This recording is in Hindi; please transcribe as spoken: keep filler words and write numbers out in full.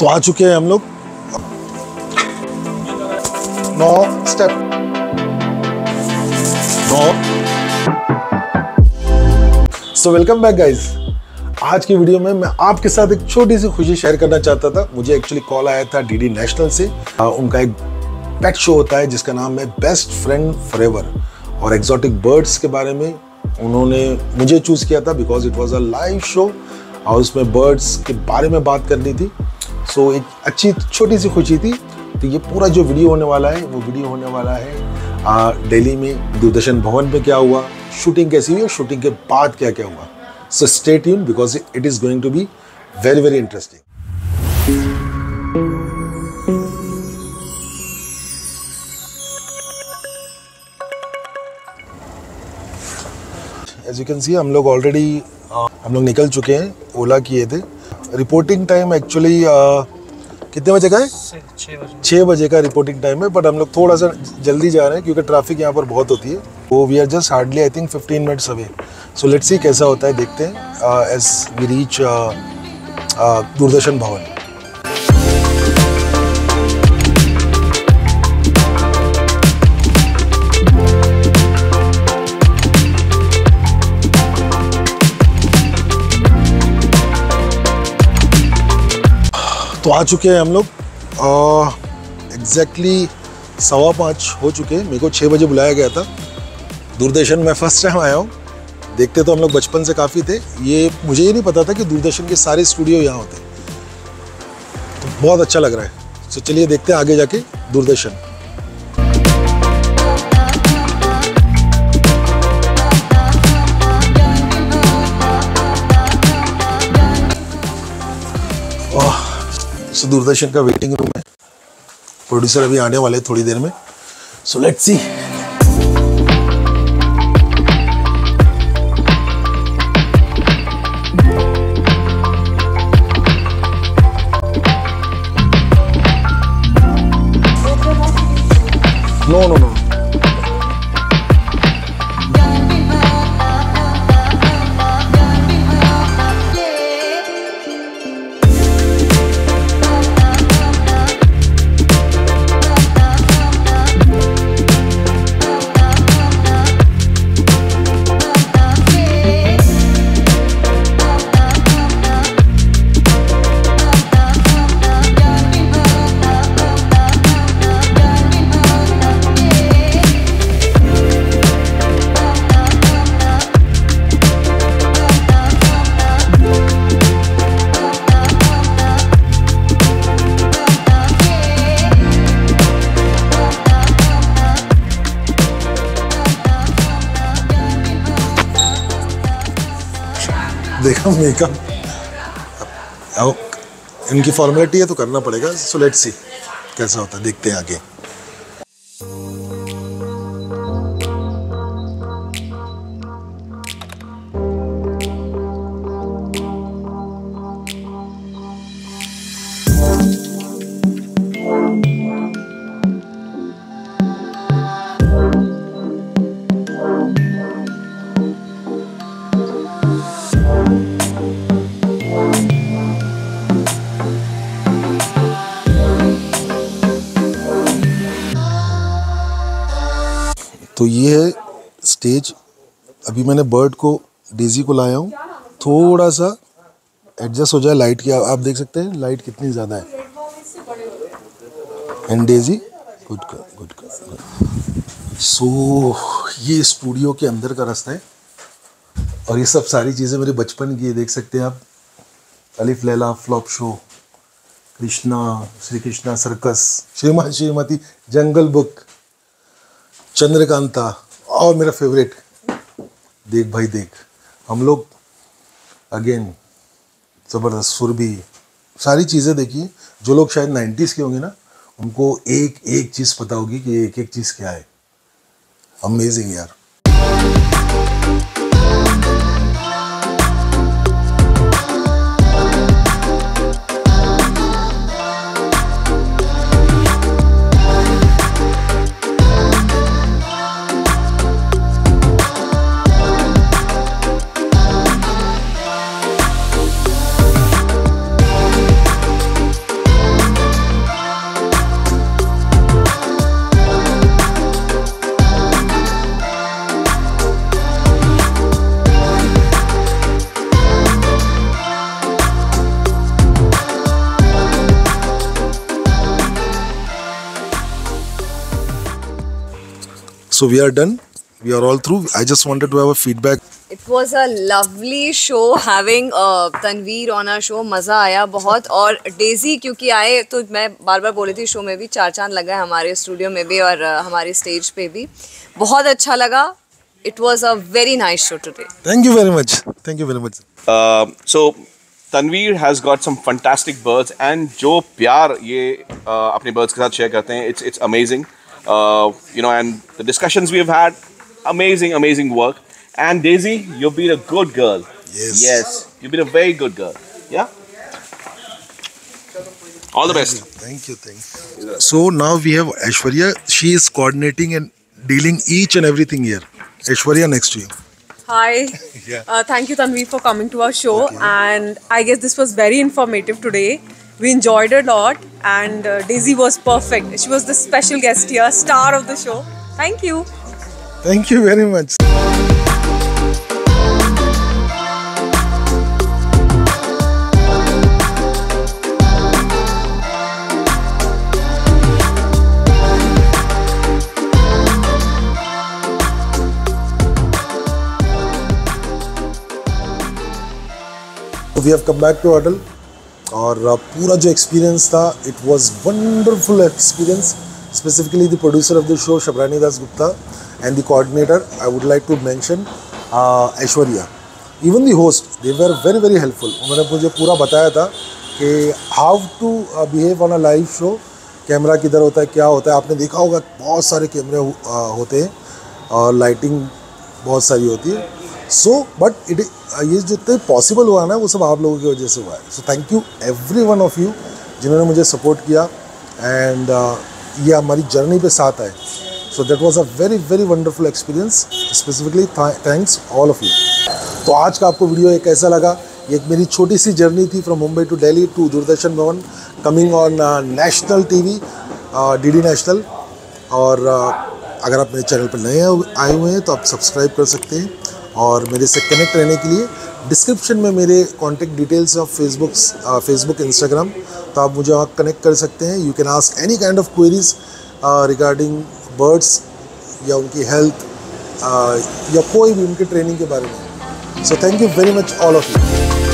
तो आ चुके हैं हम लोग नौ स्टेप नौ। So welcome back guys. आज की वीडियो में मैं आपके साथ एक छोटी सी खुशी शेयर करना चाहता था। मुझे एक्चुअली कॉल आया था डीडी नेशनल से। आ, उनका एक पेट शो होता है जिसका नाम है बेस्ट फ्रेंड फॉर एवर और एक्जॉटिक बर्ड्स के बारे में उन्होंने मुझे चूज़ किया था because it was a live show और उसमें बर्ड्स के बारे में बात करनी थी। सो so, एक अच्छी छोटी सी खुशी थी। तो ये पूरा जो वीडियो होने वाला है वो वीडियो होने वाला है दिल्ली में दूरदर्शन भवन पे क्या हुआ, शूटिंग कैसी हुई और शूटिंग के बाद क्या क्या हुआ। So stay tuned because it is going to be very very interesting. As you can see हम लोग ऑलरेडी हम लोग निकल चुके हैं, ओला किए थे। रिपोर्टिंग टाइम एक्चुअली कितने बजे का है? छः बजे का रिपोर्टिंग टाइम है, बट हम लोग थोड़ा सा जल्दी जा रहे हैं क्योंकि ट्रैफिक यहाँ पर बहुत होती है। वो we are just hardly I think fifteen minutes away. So let's see कैसा होता है, देखते हैं एज वी रीच दूरदर्शन भवन। तो आ चुके हैं हम लोग एग्जैक्टली सवा पाँच हो चुके हैं। मेरे को छः बजे बुलाया गया था दूरदर्शन, मैं फर्स्ट टाइम आया हूँ। देखते तो हम लोग बचपन से काफ़ी थे, ये मुझे ये नहीं पता था कि दूरदर्शन के सारे स्टूडियो यहाँ होते। तो बहुत अच्छा लग रहा है। तो चलिए देखते हैं आगे जाके दूरदर्शन। So, दूरदर्शन का वेटिंग रूम है, प्रोड्यूसर अभी आने वाले थोड़ी देर में। So let's see. No no no देखा मेकअप, अब इनकी फॉर्मेलिटी है तो करना पड़ेगा। सो लेट्स सी कैसा होता है, देखते हैं आगे। तो ये है स्टेज। अभी मैंने बर्ड को डेजी को लाया हूँ, थोड़ा सा एडजस्ट हो जाए लाइट की। आप देख सकते हैं लाइट कितनी ज़्यादा है। And Daisy good good. So ये स्टूडियो के अंदर का रास्ता है और ये सब सारी चीज़ें मेरे बचपन की है। देख सकते हैं आप Alif Laila, flop show, Krishna, Shri Krishna, circus, Shriman Shrimati, जंगल बुक, चंद्रकांता और मेरा फेवरेट देख भाई देख। हम लोग अगेन ज़बरदस्त सुरभि, सारी चीज़ें देखिए। जो लोग शायद नाइन्टीज़ के होंगे ना उनको एक एक चीज़ पता होगी कि एक एक चीज़ क्या है। अमेजिंग यार। So we are done. We are all through. I just wanted to have a feedback. It was a lovely show having uh, Tanveer on our show. मज़ा आया बहुत. और Daisy क्योंकि आए तो मैं बार बार बोली थी, शो में भी चार चांद लगा है, हमारे स्टूडियो में भी और हमारे स्टेज पे भी. बहुत अच्छा लगा. It was a very nice show today. Thank you very much. Thank you very much. Uh, so Tanveer has got some fantastic birds and जो प्यार ये uh, अपने birds के साथ share करते हैं, it's it's amazing. Uh, you know, and the discussions we have had, amazing, amazing work. And Daisy, you've been a good girl. Yes. Yes. You've been a very good girl. Yeah. All the thank best. You, thank you. Thank you. So now we have Aishwarya. She is coordinating and dealing each and everything here. Aishwarya, next to you. Hi. Yeah. Uh, thank you, Tanveer, for coming to our show. Okay. And I guess this was very informative today. We enjoyed it a lot. And uh, Daisy was perfect. She was the special guest here, star of the show. Thank you. Thank you very much. We have come back to hotel और पूरा जो experience था, it was wonderful experience. Specifically the producer of the show, Shabarani Das Gupta, and the coordinator, I would like to mention uh, Aishwarya. Even the host, they were very very helpful. उन्होंने मुझे पूरा बताया था कि how to behave on a live show. Camera किधर होता है, क्या होता है. आपने देखा होगा बहुत सारे कैमरे होते हैं और लाइटिंग बहुत सारी होती है. सो बट इट ये जितने पॉसिबल हुआ ना वो सब आप लोगों की वजह से हुआ है. So thank you every one of you जिन्होंने मुझे सपोर्ट किया एंड uh, ये हमारी जर्नी पे साथ आए. So that was a very very wonderful experience. Specifically thanks all of you. तो आज का आपको वीडियो एक ऐसा लगा. ये एक मेरी छोटी सी जर्नी थी from Mumbai to Delhi to Doordarshan Bhavan coming on national T V D D national. और uh, अगर आप मेरे चैनल पर नए आए हुए हैं तो आप सब्सक्राइब कर सकते हैं. और मेरे से कनेक्ट रहने के लिए डिस्क्रिप्शन में मेरे contact details of Facebook Facebook Instagram, तो आप मुझे वहाँ कनेक्ट कर सकते हैं. You can ask any kind of queries regarding birds या उनकी हेल्थ uh, या कोई भी उनके ट्रेनिंग के बारे में. So thank you very much all of you.